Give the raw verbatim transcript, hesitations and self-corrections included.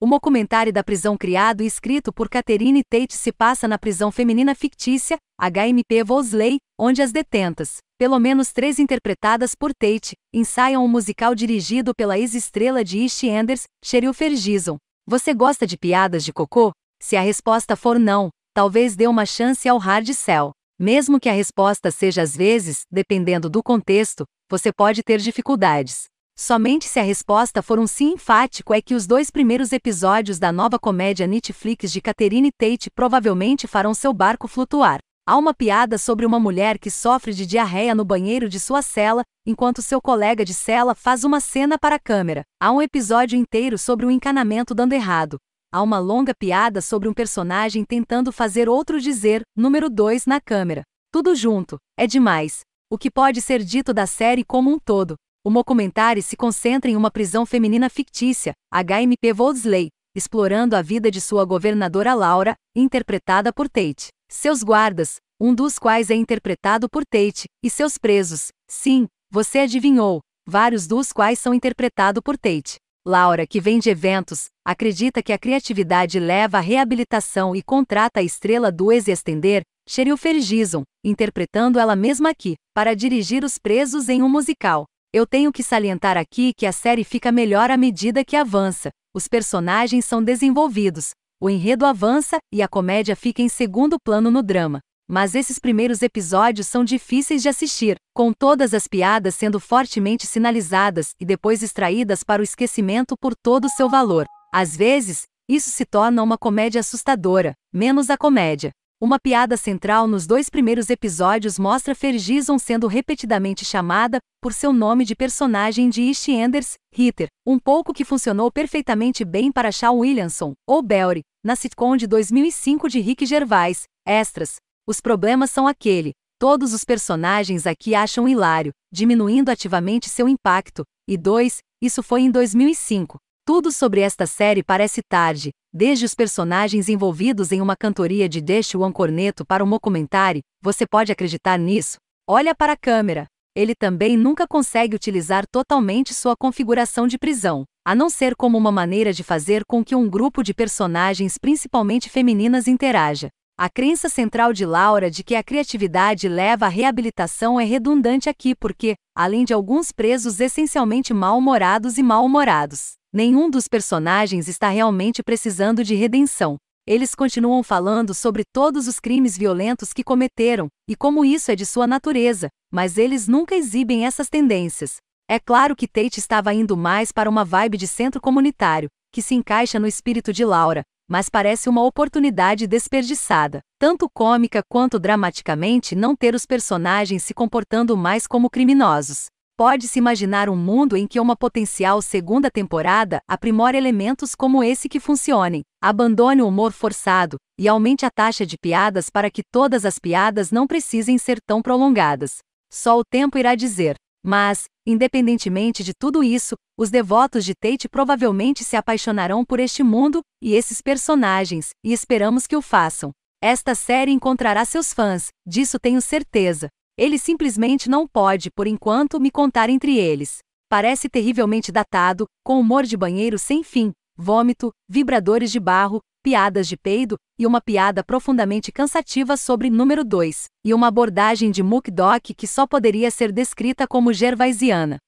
O documentário da prisão, criado e escrito por Catherine Tate, se passa na prisão feminina fictícia, H M P Woldsley, onde as detentas, pelo menos três interpretadas por Tate, ensaiam um musical dirigido pela ex-estrela de EastEnders, Cheryl Fergison. Você gosta de piadas de cocô? Se a resposta for não, talvez dê uma chance ao Hard Cell. Mesmo que a resposta seja às vezes, dependendo do contexto, você pode ter dificuldades. Somente se a resposta for um sim enfático é que os dois primeiros episódios da nova comédia Netflix de Catherine Tate provavelmente farão seu barco flutuar. Há uma piada sobre uma mulher que sofre de diarreia no banheiro de sua cela, enquanto seu colega de cela faz uma cena para a câmera. Há um episódio inteiro sobre o encanamento dando errado. Há uma longa piada sobre um personagem tentando fazer outro dizer número dois na câmera. Tudo junto. É demais. O que pode ser dito da série como um todo? O documentário se concentra em uma prisão feminina fictícia, H M P Woldsley, explorando a vida de sua governadora Laura, interpretada por Tate, seus guardas, um dos quais é interpretado por Tate, e seus presos, sim, você adivinhou, vários dos quais são interpretados por Tate. Laura, que vem de eventos, acredita que a criatividade leva à reabilitação e contrata a estrela do EastEnders, Cheryl Fergison, interpretando ela mesma aqui, para dirigir os presos em um musical. Eu tenho que salientar aqui que a série fica melhor à medida que avança, os personagens são desenvolvidos, o enredo avança e a comédia fica em segundo plano no drama. Mas esses primeiros episódios são difíceis de assistir, com todas as piadas sendo fortemente sinalizadas e depois extraídas para o esquecimento por todo o seu valor. Às vezes, isso se torna uma comédia assustadora, menos a comédia. Uma piada central nos dois primeiros episódios mostra Fergison sendo repetidamente chamada por seu nome de personagem de EastEnders, Ritter, um pouco que funcionou perfeitamente bem para Shaun Williamson, ou Belry, na sitcom de dois mil e cinco de Rick Gervais, Extras. Os problemas são aquele, todos os personagens aqui acham hilário, diminuindo ativamente seu impacto, e dois, isso foi em dois mil e cinco. Tudo sobre esta série parece tarde, desde os personagens envolvidos em uma cantoria de Deixe o Cornetto para um documentário, você pode acreditar nisso? Olha para a câmera. Ele também nunca consegue utilizar totalmente sua configuração de prisão, a não ser como uma maneira de fazer com que um grupo de personagens, principalmente femininas, interaja. A crença central de Laura de que a criatividade leva à reabilitação é redundante aqui porque, além de alguns presos essencialmente mal-humorados e mal-humorados, nenhum dos personagens está realmente precisando de redenção. Eles continuam falando sobre todos os crimes violentos que cometeram, e como isso é de sua natureza, mas eles nunca exibem essas tendências. É claro que Tate estava indo mais para uma vibe de centro comunitário, que se encaixa no espírito de Laura, mas parece uma oportunidade desperdiçada, tanto cômica quanto dramaticamente, não ter os personagens se comportando mais como criminosos. Pode-se imaginar um mundo em que uma potencial segunda temporada aprimore elementos como esse que funcionem, abandone o humor forçado e aumente a taxa de piadas para que todas as piadas não precisem ser tão prolongadas. Só o tempo irá dizer. Mas, independentemente de tudo isso, os devotos de Tate provavelmente se apaixonarão por este mundo e esses personagens, e esperamos que o façam. Esta série encontrará seus fãs, disso tenho certeza. Ele simplesmente não pode, por enquanto, me contar entre eles. Parece terrivelmente datado, com humor de banheiro sem fim, vômito, vibradores de barro, piadas de peido, e uma piada profundamente cansativa sobre número dois, e uma abordagem de muck doc que só poderia ser descrita como gervaisiana.